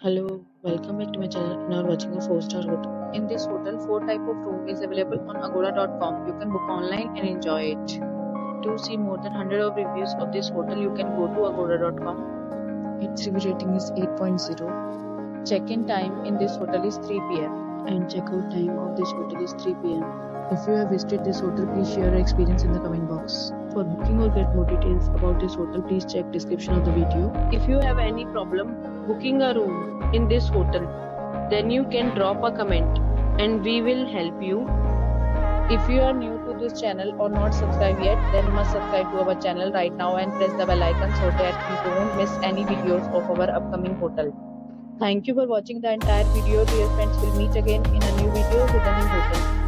Hello, welcome back to my channel. Now watching a 4-star hotel. In this hotel, 4 type of room is available on agoda.com. You can book online and enjoy it. To see more than 100 of reviews of this hotel, you can go to agoda.com. Its review rating is 8.0. Check-in time in this hotel is 3 p.m. and check-out time of this hotel is 3 p.m. If you have visited this hotel, please share your experience in the comment box. For booking or get more details about this hotel, please check description of the video. If you have any problem booking a room in this hotel, then you can drop a comment and we will help you. If you are new to this channel or not subscribed yet, then must subscribe to our channel right now and press the bell icon so that you don't miss any videos of our upcoming hotel. Thank you for watching the entire video. Dear friends, we'll meet again in a new video with a new hotel.